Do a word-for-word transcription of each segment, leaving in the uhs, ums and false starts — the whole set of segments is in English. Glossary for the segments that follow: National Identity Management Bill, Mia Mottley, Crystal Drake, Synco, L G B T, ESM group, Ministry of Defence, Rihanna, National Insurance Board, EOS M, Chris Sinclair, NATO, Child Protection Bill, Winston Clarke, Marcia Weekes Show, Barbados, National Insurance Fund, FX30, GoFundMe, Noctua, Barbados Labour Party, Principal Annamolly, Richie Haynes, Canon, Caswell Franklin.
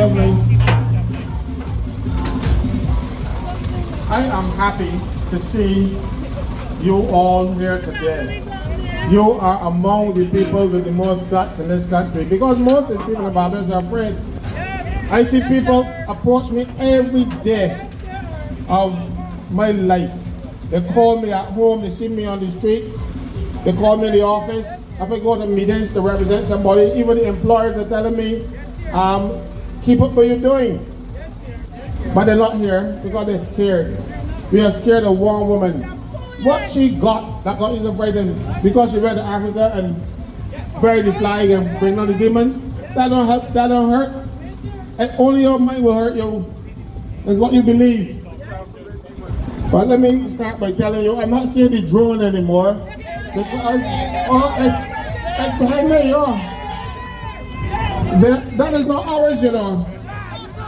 Evelyn, I am happy to see you all here today. You are among the people with the most guts in this country, because most of the people in Barbados are afraid. I see people approach me every day of my life. They call me at home, they see me on the street, they call me in the office. If I go to meetings to represent somebody, even the employers are telling me, um, keep up what you're doing. But they're not here because they're scared. We are scared of one woman. What she got that got into fighting because she went to Africa and buried the flag and bring on the demons, that don't help, that don't hurt. And only your mind will hurt you. It's what you believe. But let me start by telling you, I'm not seeing the drone anymore. Because, oh, it's, it's behind me, oh. That, that is not ours, you know.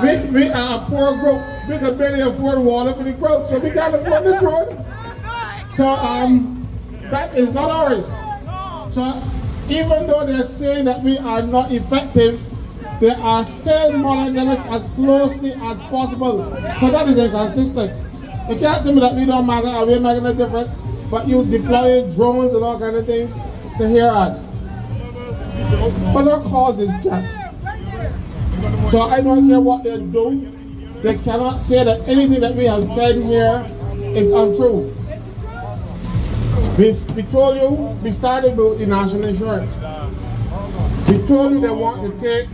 We, we are a poor group. We can barely afford water for the group, so we can't afford the drone. So, um, that is not ours. So, even though they're saying that we are not effective, they are still monitoring us as closely as possible. So that is inconsistent. You can't tell me that we don't matter or we're making a difference, but you deploy drones and all kind of things to hear us. But our cause is just. So I don't care what they do. They cannot say that anything that we have said here is untrue. We, we told you, we started with the national insurance. We told you they want to take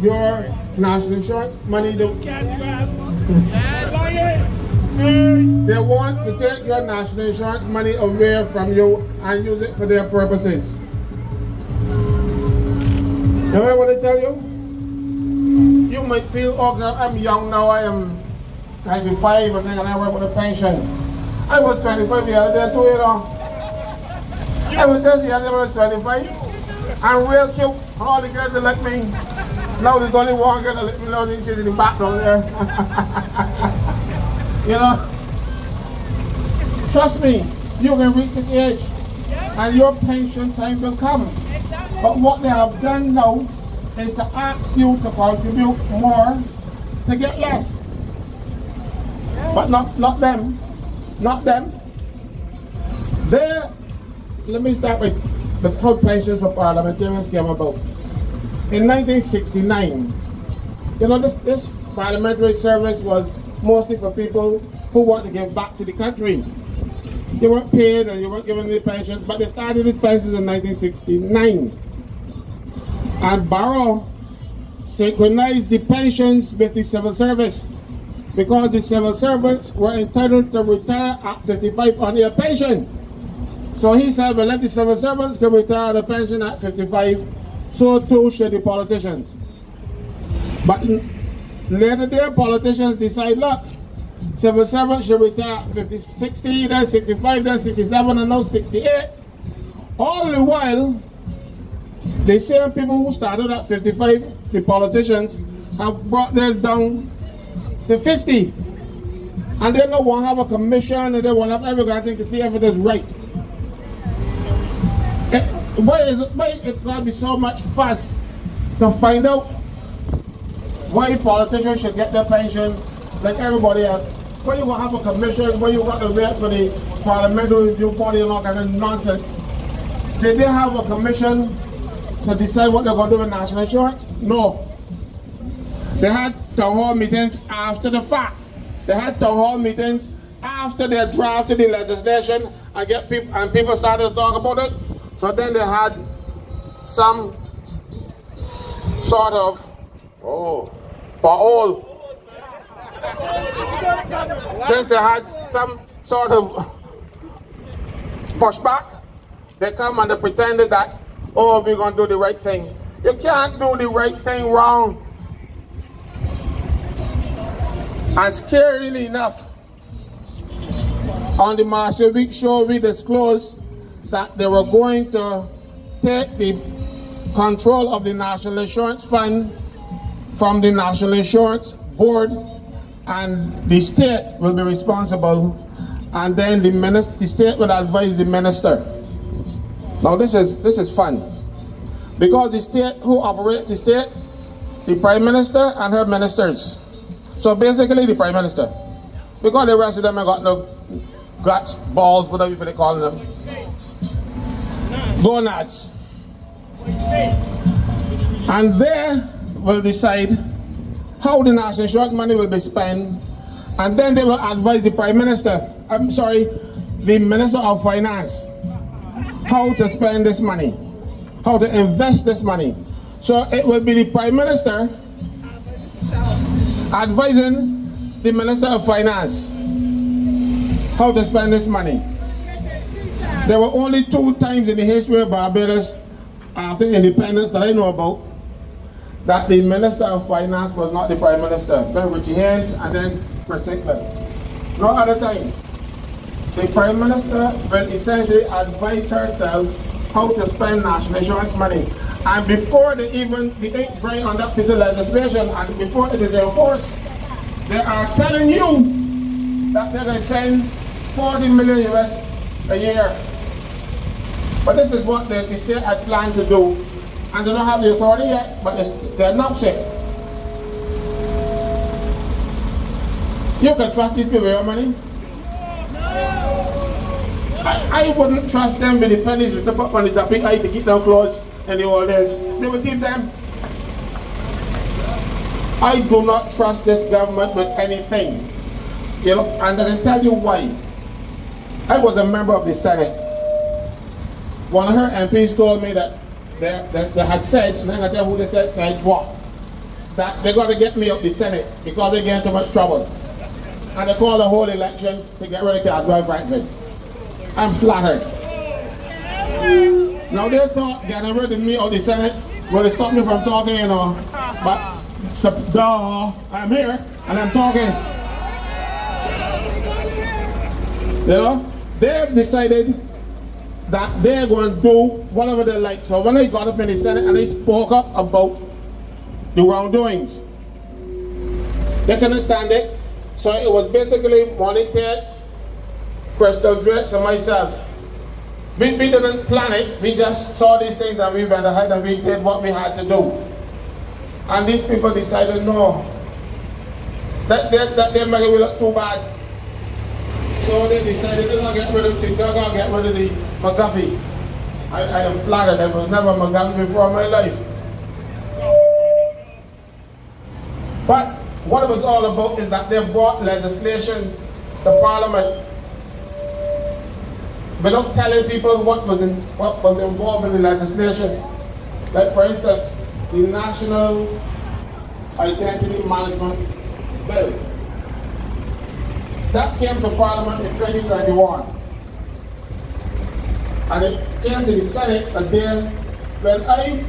your national insurance money. To They want to take your national insurance money away from you and use it for their purposes. You know what I tell you? You might feel, oh girl, I'm young now, I am ninety-five and I work with a pension. I was twenty-five the other day too, you know. I was just the other day, I was twenty-five. I'm real cute, and all the girls that like me. Now there's only one girl that let me know that she's in the background there. You know, trust me, you can reach this age and your pension time will come. But what they have done now is to ask you to contribute more to get less. But not, not them, not them. They, let me start with the how pensions for parliamentarians came about. In nineteen sixty-nine, you know, this, this parliamentary service was mostly for people who want to give back to the country. They weren't paid and they weren't given any pensions, but they started these pensions in nineteen sixty-nine. And Barrow synchronized the pensions with the civil service, because the civil servants were entitled to retire at fifty-five on their pension. So he said, well, if the civil servants can retire on a pension at fifty-five, so too should the politicians. But later their politicians decide, look, civil servants should retire at fifty, sixty, then sixty-five, then sixty-seven, and now sixty-eight. All the while, the same people who started at fifty-five, the politicians, have brought theirs down to fifty. And they don't want to have a commission, and they won't have everything to see if it is right. It, why is it, why it gotta be so much fuss to find out why politicians should get their pension like everybody else? Why you gonna have a commission? Why you want to wait for the parliamentary review body and all kind of nonsense? Did they have a commission to decide what they're gonna do with national insurance? No. They had town hall meetings after the fact. They had town hall meetings after they drafted the legislation and get people and people started to talk about it. So then they had some sort of oh. But all, since they had some sort of pushback, they come and they pretended that, oh, we're going to do the right thing. You can't do the right thing wrong. And scarily enough, on the Marcia Weekes Show, we disclosed that they were going to take the control of the National Insurance Fund from the National Insurance Board, and the state will be responsible, and then the minister, the state will advise the minister. Now this is this is fun, because the state who operates the state the Prime Minister and her ministers. So basically the Prime Minister. Because the rest of them have got no guts, balls, whatever you feel they call them. Gonads. And they will decide how the national insurance money will be spent, and then they will advise the Prime Minister, I'm sorry, the Minister of Finance, how to spend this money, how to invest this money. So it will be the Prime Minister advising the Minister of Finance how to spend this money. There were only two times in the history of Barbados after independence that I know about that the Minister of Finance was not the Prime Minister. Then Richie Haynes and then Chris Sinclair. No other times. The Prime Minister will essentially advise herself how to spend national insurance money. And before they even they bring on that piece of legislation and before it is enforced, they are telling you that they're going to send forty million U S a year. But this is what the, the state had planned to do, and they don't have the authority yet, but they're announced it. You can trust these people with your money? I, I wouldn't trust them with the pennies to put on the tapping eye to keep them closed in the old days. They would keep them. I do not trust this government with anything. You know, and I can tell you why. I was a member of the Senate. One of her M Ps told me that they, they, they had said, and I'm going to tell who they said, said what? That they're going to get me up the Senate because they get in too much trouble. And they called the whole election to get rid of Caswell Franklin. I'm flattered. Now they thought getting rid of me or the Senate would have stopped me from talking, you know. But, so, duh, I'm here and I'm talking. You know, they've decided that they're going to do whatever they like. So when I got up in the Senate and they spoke up about the wrongdoings, they couldn't stand it. So it was basically monitored, Crystal Drake and myself. We, we didn't plan it, we just saw these things and we went ahead and we did what we had to do. And these people decided no, that they're, that they're making me look too bad. So they decided they're going to get rid of the, they're going to get rid of the McGuffey. I, I am flattered. I was never McGuffey before in my life. But what it was all about is that they brought legislation to Parliament without telling people what was in, what was involved in the legislation. Like for instance, the National Identity Management Bill. That came to Parliament in twenty twenty-one. And it came to the Senate a day when I,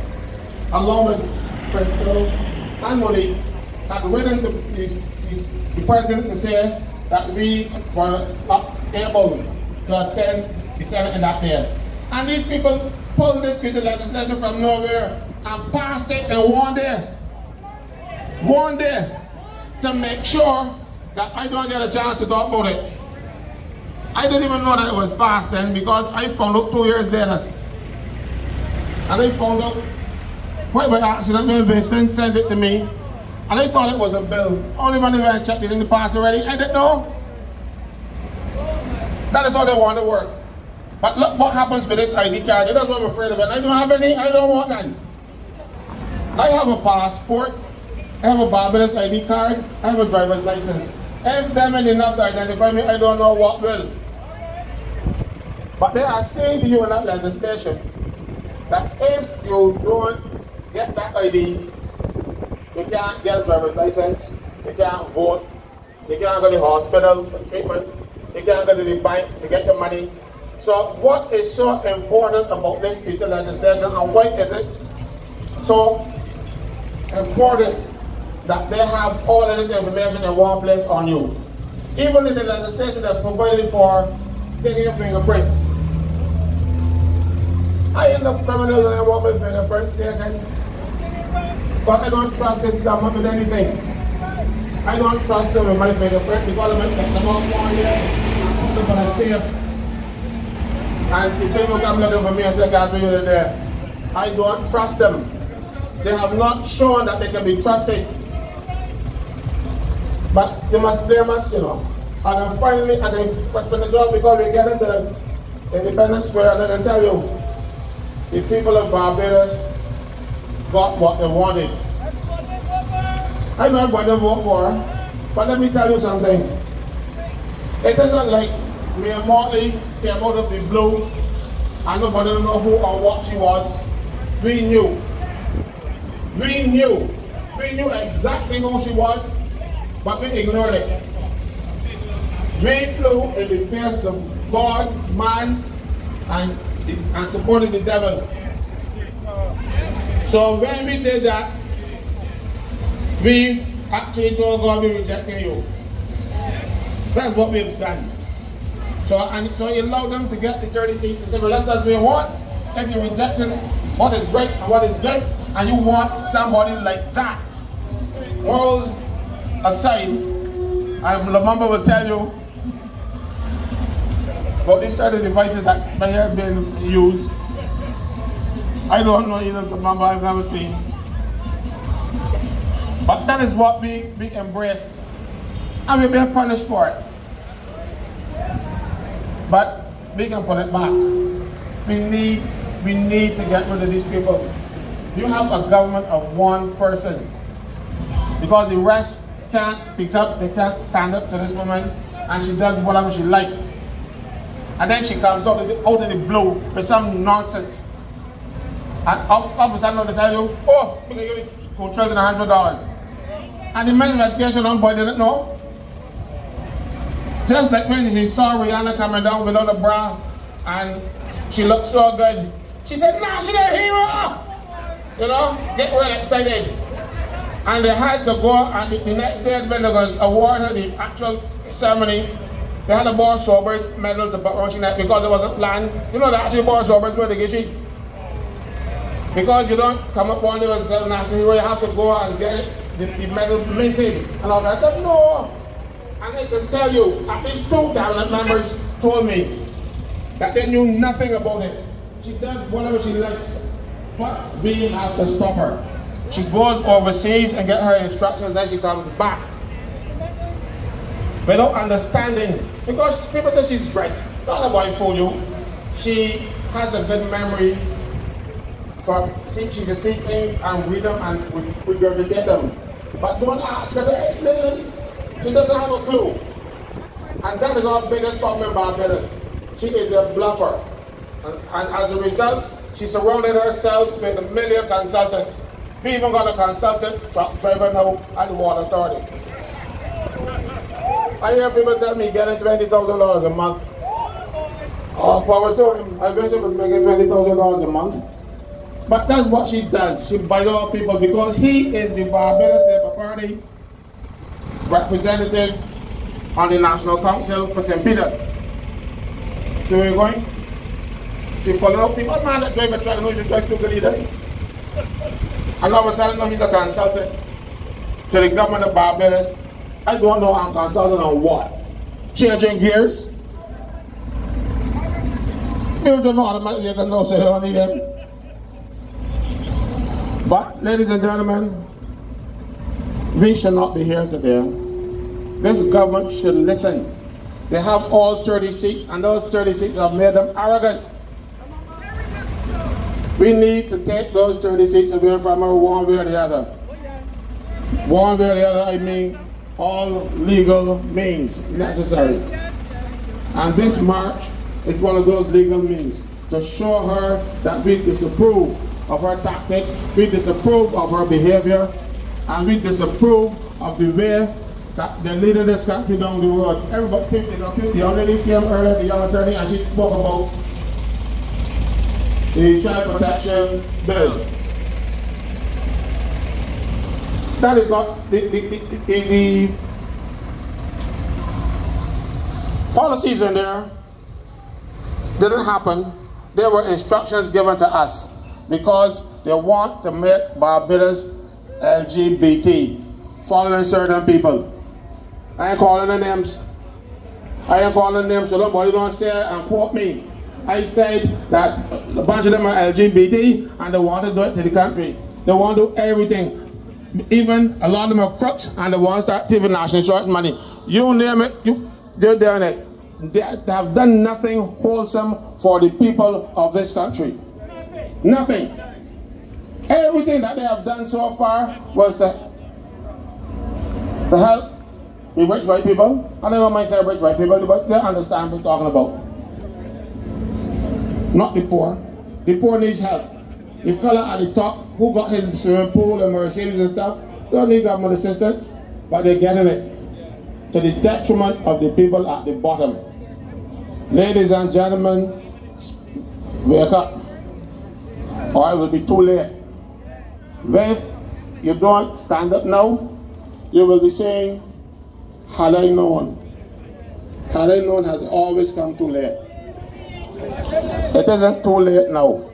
along with Principal Annamolly, had written to the President to say that we were not able to attend the Senate in that day. And these people pulled this piece of legislation from nowhere and passed it in one day. One day to make sure that I don't get a chance to talk about it. I didn't even know that it was passed then because I found out two years later. And I found out, quite by accident, when Winston sent it to me, and I thought it was a bill. Only when I checked it in the past already, I didn't know. That is how they want to work. But look what happens with this I D card. That's what I'm afraid of. And I don't have any, I don't want none. I have a passport, I have a Barbados I D card, I have a driver's license. If them ain't enough to identify me, I don't know what will. But they are saying to you in that legislation that if you don't get that I D, you can't get a driver's license, you can't vote, you can't go to the hospital for treatment, you can't go to the bank to get your money. So what is so important about this piece of legislation and why is it so important that they have all of this information in one place on you? Even in the legislation that provided for taking your fingerprints. I end up criminals and I want my fingerprints taken. But I don't trust this government with anything. I don't trust them with my fingerprints because I'm going to take them off one year and put them on a safe. And if people come looking for me and say, I can't do you there. I don't trust them. They have not shown that they can be trusted. But they must blame us, you know. And then finally, and then Venezuela, because we're getting the independence square, and then I tell you, the people of Barbados got what they wanted. I know what they vote for, but let me tell you something. It isn't like Mayor Motley came out of the blue and nobody didn't know who or what she was. We knew. We knew. We knew exactly who she was, but we ignored it. We flew in the face of God, man, and, and supported the devil. So when we did that, we actually told God we rejected you. That's what we've done. So and so you allow them to get the thirty seats and say, well, let us be what? If you're rejecting what is great and what is good, and you want somebody like that. Morals aside, I Lamamba will tell you about these certain devices that may have been used. I don't know either Lamamba, I've never seen. But that is what we, we embraced. And we've been punished for it. But we can put it back. We need, we need to get rid of these people. You have a government of one person. Because the rest can't speak up, they can't stand up to this woman, and she does whatever she likes. And then she comes out of the, out of the blue for some nonsense. And all, all of a sudden they tell you, oh, look at you, go charge one hundred dollars. And the Minister of Education on board didn't know. Just like when she saw Rihanna coming down without a bra and she looked so good, she said, nah, she's a hero! You know, get well excited. And they had to go, and the, the next day when they were awarded the actual ceremony, they had a Born Sober's medal to put on she neck because it wasn't planned. You know, they actually Born Sober's medal to get you. Because you don't come up one day as a national hero, you have to go and get it. The, the medal minted and all that. I said, no. And I can tell you, at least two cabinet members told me that they knew nothing about it. She does whatever she likes, but we have to stop her. She goes overseas and gets her instructions, then she comes back. Without understanding, because people say she's bright. Not a boy fool you. She has a good memory. So she, she can see things and read them and regurgitate them. But don't ask her to explain them. She doesn't have a clue. And that is our biggest problem in Barbados. She is a bluffer. And, and as a result, she surrounded herself with a million consultants. We even got a consultant driver now at the Water Authority. I hear people tell me getting twenty thousand dollars a month. Oh, power to him. I wish it was making twenty thousand dollars a month. But that's what she does. She buys all people because he is the Barbados Labour Party representative on the National Council for Saint Peter. So we're going. She pulling out people. Man, that driver trying to know you trying to the leader. And all of a sudden, now he's a consultant to the government of Barbados. I don't know I'm consulting on what. Changing gears. You don't know automatically you can know, so you don't need him. But, ladies and gentlemen, we should not be here today. This government should listen. They have all thirty-six, and those thirty-six have made them arrogant. We need to take those thirty-six away from her one way or the other. One way or the other, I mean, all legal means necessary. And this march is one of those legal means to show her that we disapprove of her tactics, we disapprove of her behavior, and we disapprove of the way that the leader of this country down the road. Everybody picked it up. The young lady came earlier, the young attorney, and she spoke about the Child Protection Bill. That is not the, the, the, the, the policies in there didn't happen. There were instructions given to us, because they want to make Barbados L G B T, following certain people. I ain't calling the names. I ain't calling names, so nobody don't say and quote me. I said that a bunch of them are L G B T and they want to do it to the country. They want to do everything. Even a lot of them are crooks, and the ones that take national insurance money. You name it, you, they're doing it. They have done nothing wholesome for the people of this country. Nothing. Nothing. Everything that they have done so far was to, to help the rich white people. I never mind saying rich white people, but they understand what we're talking about. Not the poor. The poor needs help. The fella at the top who got his swimming pool and Mercedes and stuff, they don't need government assistance, but they're getting it to the detriment of the people at the bottom. Ladies and gentlemen, wake up, or it will be too late. If you don't stand up now, you will be saying, had I known, had I known has always come too late. It isn't too late now.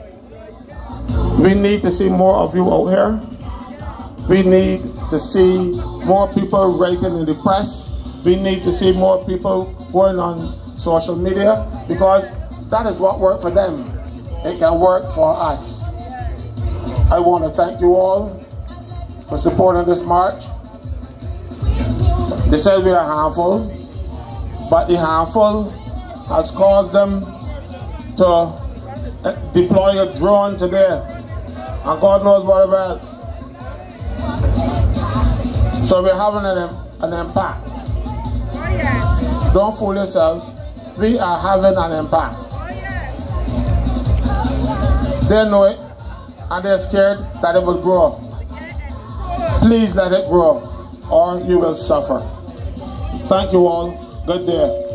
We need to see more of you out here. We need to see more people writing in the press. We need to see more people going on social media, because that is what worked for them. It can work for us. I want to thank you all for supporting this march. They said we are harmful, but the harmful has caused them to deploy a drone today, and God knows whatever else. So we're having an, an impact. Don't fool yourselves. We are having an impact. They know it, and they're scared that it will grow. Please let it grow, or you will suffer. Thank you all. Good day.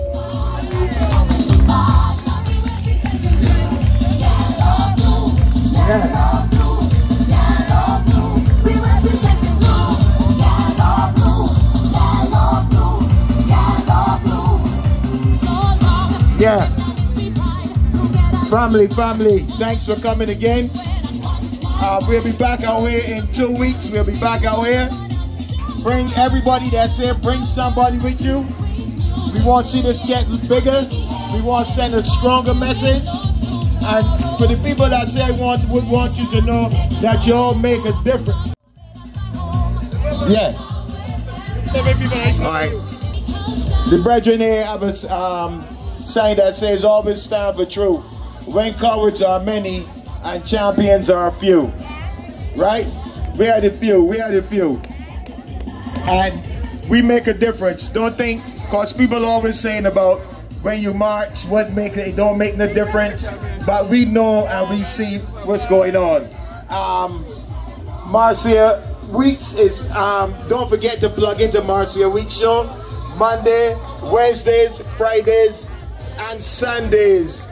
Yeah. Yeah. Family, family, thanks for coming again. Uh, we'll be back out here in two weeks. We'll be back out here. Bring everybody that's here. Bring somebody with you. We want to see this get bigger. We want to send a stronger message. And for the people that say want, we want you to know that you all make a difference. Yeah. All right. The brethren here have a... Um, sign that says always stand for truth when cowards are many and champions are few. Right? We are the few. We are the few. And we make a difference. Don't think, because people always saying about when you march, what make it don't make no difference. But we know and we see what's going on. Um, Marcia Weekes is, um, don't forget to plug into Marcia Weekes Show. Monday, Wednesdays, Fridays, and Sundays